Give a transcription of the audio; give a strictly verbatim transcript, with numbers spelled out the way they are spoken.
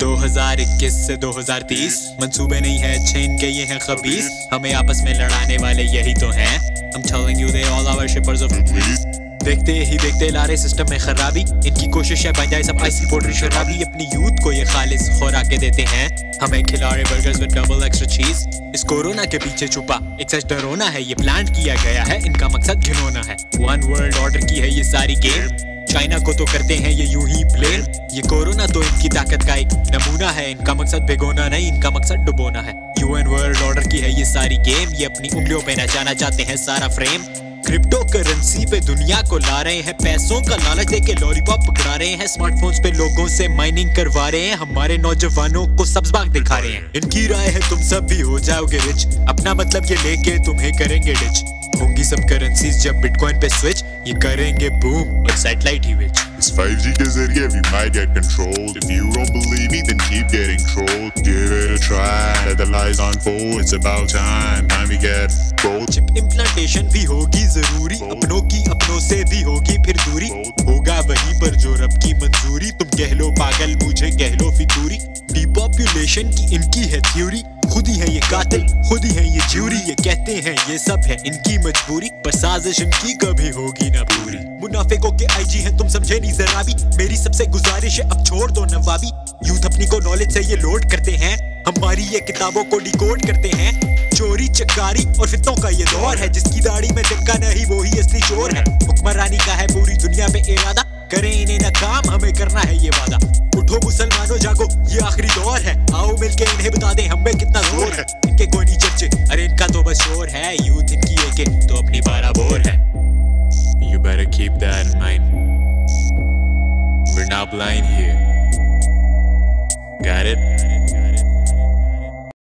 दो हज़ार इक्कीस से दो हज़ार तीस मंसूबे नहीं है अच्छे इनके, ये हैं खबीस, हमें आपस में लड़ाने वाले यही तो हैं। I'm telling you they all our shippers of देखते ही देखते ला रहे सिस्टम में खराबी, इनकी कोशिश है बन जाए सब आइसी पोटरी शराबी। अपनी यूथ को ये खालिस खुराकें देते हैं, हमें खिला रहे बर्गर्स विद डबल एक्स्ट्रा चीज। इस कोरोना के पीछे छुपा एक सच डरोना है, ये प्लांट किया गया है, इनका मकसद घिनौना है। वन वर्ल्ड ऑर्डर की है ये सारी गेम, चाइना को तो करते हैं ये यूं ही प्लेन। ये कोरोना तो इनकी ताकत का एक नमूना है, इनका मकसद भिगोना नहीं, इनका मकसद डुबोना है। यूएन वर्ल्ड ऑर्डर की है ये सारी गेम, ये अपनी उंगलियों पे नचाना चाहते हैं सारा फ्रेम। क्रिप्टो करेंसी पे दुनिया को ला रहे हैं, पैसों का लालच देके लॉलीपॉप पकड़ा रहे हैं। स्मार्टफोन्स पे लोगों से माइनिंग करवा रहे हैं, हमारे नौजवानों को सब्ज बाग दिखा रहे हैं। इनकी राय है तुम सब भी हो जाओगे रिच, अपना मतलब ये लेके तुम्हें करेंगे डिच। होंगी सब करेंसीज जब बिटकॉइन पे स्विच, ये करेंगे बूम और सैटेलाइट ही विच। इस फाइव जी के जरिए we might get controlled, if you don't believe me then keep getting trolled, give it a try, let the lies unfold, it's about time, time we get bold। Chip implantation भी होगी जरूरी, अपनों की अपनों से भी होगी फिर दूरी, होगा वहीं पर जो रब की मंजूरी, तुम कह लो पागल मुझे कह लो फितूरी। डीपॉपुलेशन की इनकी है थ्योरी, खुद ही है ये कातिल खुद ही है ये ज्यूरी, ये कहते हैं ये सब है इनकी मजबूरी, पर साजिश इनकी कभी होगी ना पूरी। मुनाफे को के आईजी है तुम समझे नहीं जरा भी, मेरी सबसे गुजारिश है अब छोड़ दो नवाबी। यूथ अपनी को नॉलेज से ये लोड करते हैं, हमारी ये किताबों को डिकोड करते हैं। चोरी चकारी और फितनों का ये दौर है, जिसकी दाढ़ी में टिक्का नहीं वो ही असली चोर है। हुक्मरानी का है पूरी दुनिया में इरादा, करें इन्हें नाकाम, हमें करना है ये वादा। उठो मुसलमानों जागो ये आखिरी दौर है, आओ मिलके इन्हें बता दें हम में कितना जोर है। इनके कोई नहीं चर्चे अरे इनका तो बस शोर है, यूथ इनकी एक एक तो अपनी बारा बोर है। You better keep that in mind, we're not blind here, got it?